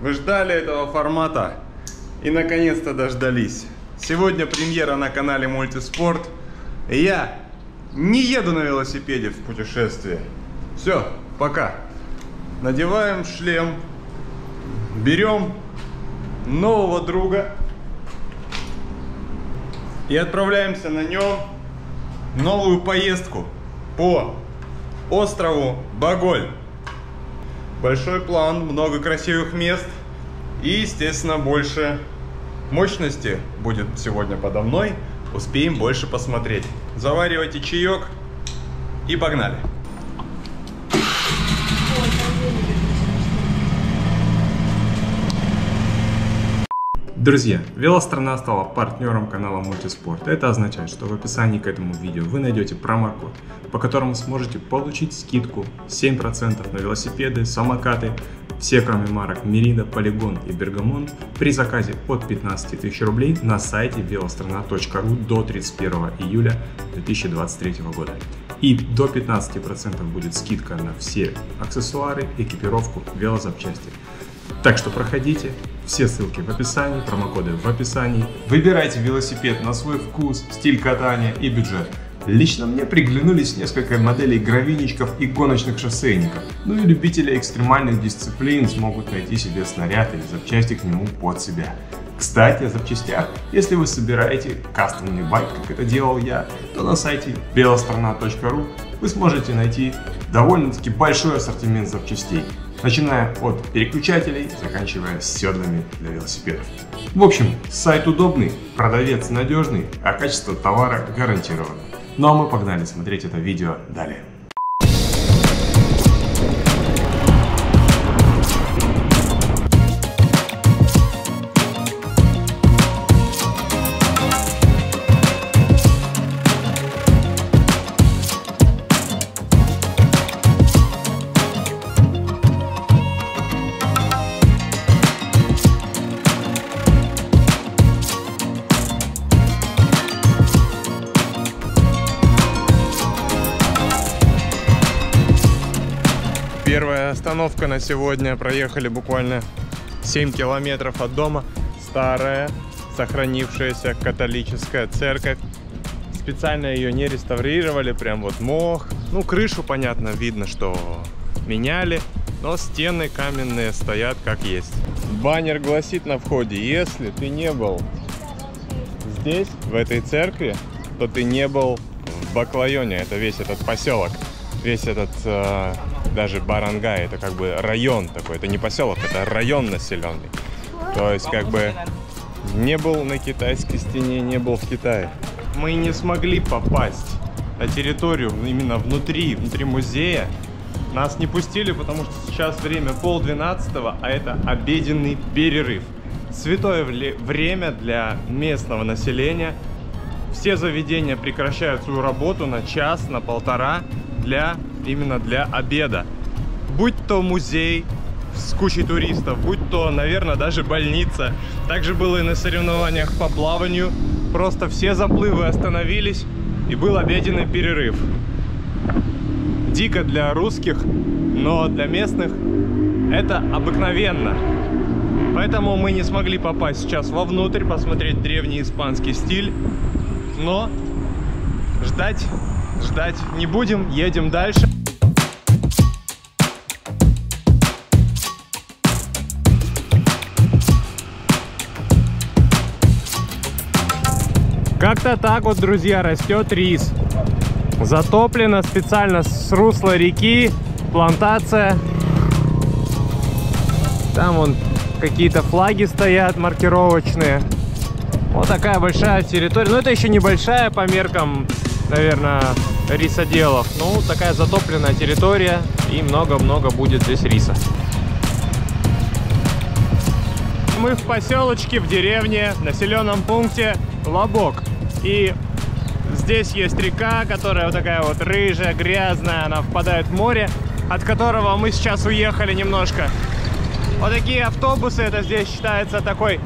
Вы ждали этого формата и наконец-то дождались. Сегодня премьера на канале Multisport. Я не еду на велосипеде в путешествие. Все, пока. Надеваем шлем. Берем нового друга. И отправляемся на нем в новую поездку по острову Баголь. Большой план, много красивых мест и, естественно, больше мощности будет сегодня подо мной. Успеем больше посмотреть. Заваривайте чаек и погнали. Друзья, Велострана стала партнером канала Мультиспорт. Это означает, что в описании к этому видео вы найдете промокод, по которому сможете получить скидку 7% на велосипеды, самокаты, все кроме марок Merida, Polygon и Bergamont при заказе от 15 тысяч рублей на сайте velostrana.ru до 31 июля 2023 года. И до 15% будет скидка на все аксессуары, экипировку, велозапчасти. Так что проходите. Все ссылки в описании, промокоды в описании. Выбирайте велосипед на свой вкус, стиль катания и бюджет. Лично мне приглянулись несколько моделей гравийничков и гоночных шоссейников. Ну и любители экстремальных дисциплин смогут найти себе снаряд или запчасти к нему под себя. Кстати, о запчастях. Если вы собираете кастомный байк, как это делал я, то на сайте velostrana.ru вы сможете найти довольно-таки большой ассортимент запчастей, начиная от переключателей, заканчивая седлами для велосипедов. В общем, сайт удобный, продавец надежный, а качество товара гарантировано. Ну а мы погнали смотреть это видео далее. Первая остановка на сегодня. Проехали буквально 7 километров от дома. Старая, сохранившаяся католическая церковь. Специально ее не реставрировали, прям вот мох. Ну, крышу, понятно, видно, что меняли. Но стены каменные стоят как есть. Баннер гласит на входе: если ты не был здесь, в этой церкви, то ты не был в Баклайоне. Это весь этот поселок, весь этот... даже барангай, это как бы район такой, это не поселок, это район населенный. То есть как бы не был на китайской стене, не был в Китае. Мы не смогли попасть на территорию именно внутри музея. Нас не пустили, потому что сейчас время 11:30, а это обеденный перерыв. Святое время для местного населения. Все заведения прекращают свою работу на час, на полтора именно для обеда. Будь то музей с кучей туристов, будь то, наверное, даже больница. Также было и на соревнованиях по плаванию. Просто все заплывы остановились, и был обеденный перерыв. Дико для русских, но для местных это обыкновенно. Поэтому мы не смогли попасть сейчас вовнутрь, посмотреть древний испанский стиль. Но ждать не будем, едем дальше. Как-то так вот, друзья, растет рис. Затоплено специально с русла реки, плантация. Там вон какие-то флаги стоят маркировочные. Вот такая большая территория. Но это еще небольшая по меркам, наверное, рисоделов. Ну, такая затопленная территория, и много-много будет здесь риса. Мы в поселочке, в деревне, в населенном пункте Лабок. И здесь есть река, которая вот такая вот рыжая, грязная, она впадает в море, от которого мы сейчас уехали немножко. Вот такие автобусы, это здесь считается такой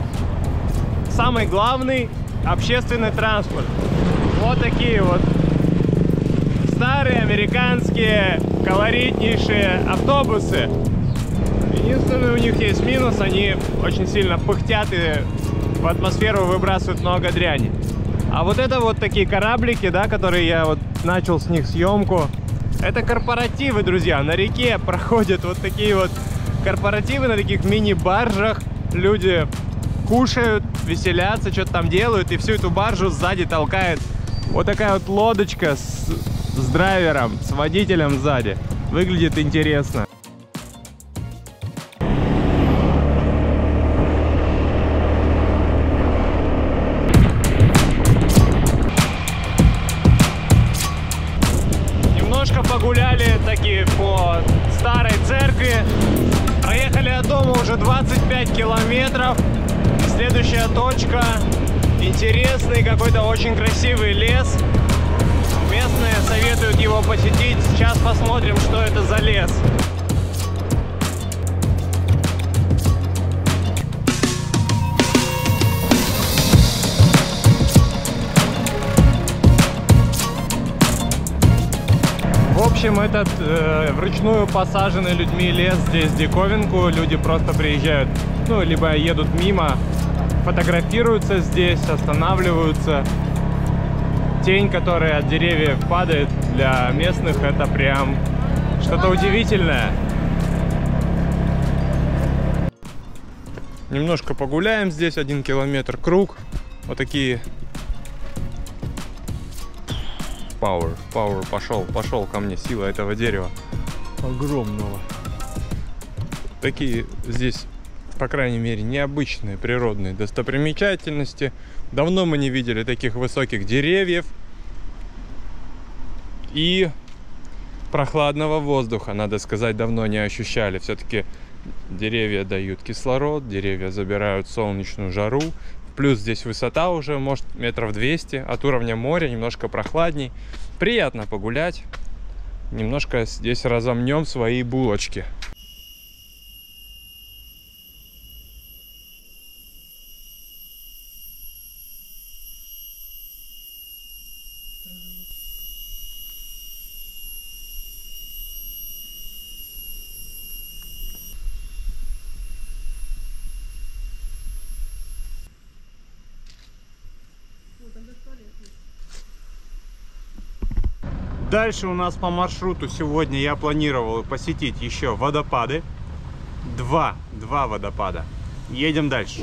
самый главный общественный транспорт. Вот такие вот старые американские колоритнейшие автобусы. Единственный у них есть минус, они очень сильно пыхтят и в атмосферу выбрасывают много дряни. А вот это вот такие кораблики, да, которые я вот начал с них съемку. Это корпоративы, друзья. На реке проходят вот такие вот корпоративы на таких мини-баржах. Люди кушают, веселятся, что-то там делают, и всю эту баржу сзади толкает вот такая вот лодочка с драйвером, с водителем сзади. Выглядит интересно. Немножко погуляли такие по старой церкви. Проехали от дома уже 25 километров. Следующая точка. Интересный какой-то очень красивый лес. Местные советуют его посетить. Сейчас посмотрим, что это за лес. В общем, этот вручную посаженный людьми лес здесь диковинку. Люди просто приезжают, ну, либо едут мимо, фотографируются здесь, останавливаются. Тень, которая от деревьев падает, для местных это прям что-то удивительное. Немножко погуляем здесь, 1 километр круг. Вот такие. Power, пошел ко мне, сила этого дерева огромного. Такие здесь, по крайней мере, необычные природные достопримечательности. Давно мы не видели таких высоких деревьев и прохладного воздуха, надо сказать, давно не ощущали. Все-таки деревья дают кислород, деревья забирают солнечную жару. Плюс здесь высота уже, может, метров 200 от уровня моря, немножко прохладней. Приятно погулять. Немножко здесь разомнем свои булочки. Дальше у нас по маршруту сегодня я планировал посетить еще водопады. Два водопада. Едем дальше.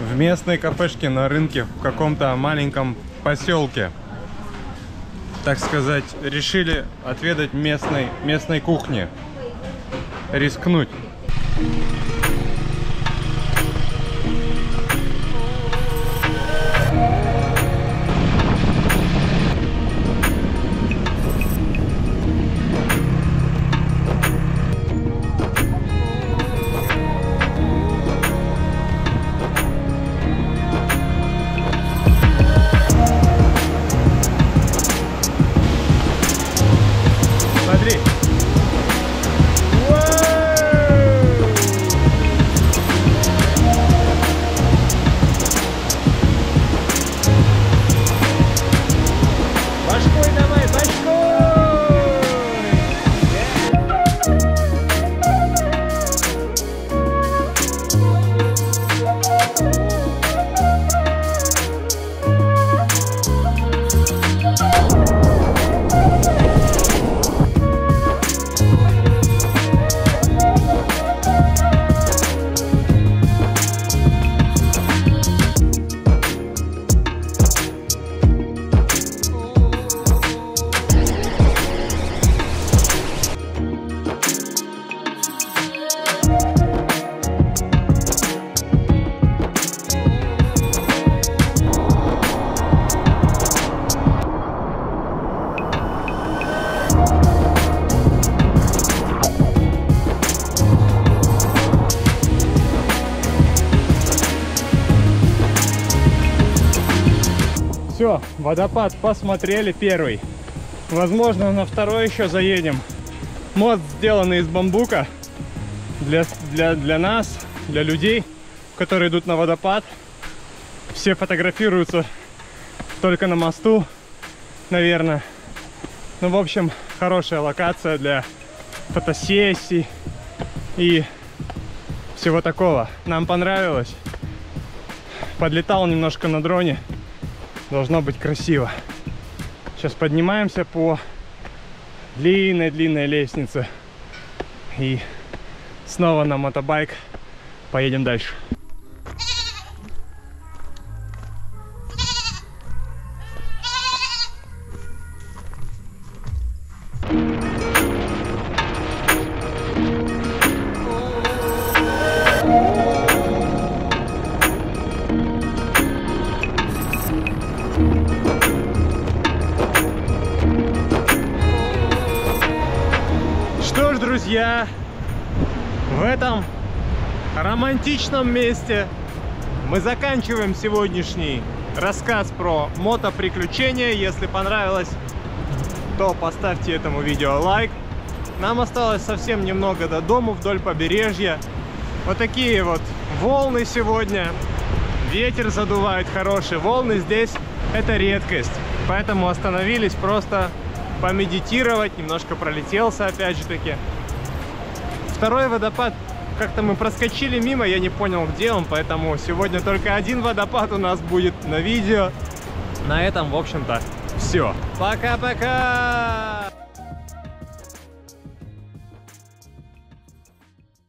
В местной кафешке на рынке в каком-то маленьком поселке, так сказать, решили отведать местной кухни. Рискнуть. Все, водопад посмотрели первый. Возможно, на второй еще заедем. Мост, сделанный из бамбука, для нас, для людей, которые идут на водопад. Все фотографируются только на мосту. наверное. Ну, в общем, хорошая локация для фотосессий и всего такого. Нам понравилось. Подлетал немножко на дроне. Должно быть красиво. Сейчас поднимаемся по длинной-длинной лестнице. И снова на мотобайк. Поедем дальше. Что ж, друзья, в этом романтичном месте мы заканчиваем сегодняшний рассказ про мотоприключения. Если понравилось, то поставьте этому видео лайк. Нам осталось совсем немного до дома вдоль побережья. Вот такие вот волны сегодня. Ветер задувает хорошие волны. Здесь это редкость. Поэтому остановились просто помедитировать. Немножко пролетелся опять же таки. Второй водопад как-то мы проскочили мимо, я не понял, где он, поэтому сегодня только один водопад у нас будет на видео. На этом, в общем-то, все. Пока-пока!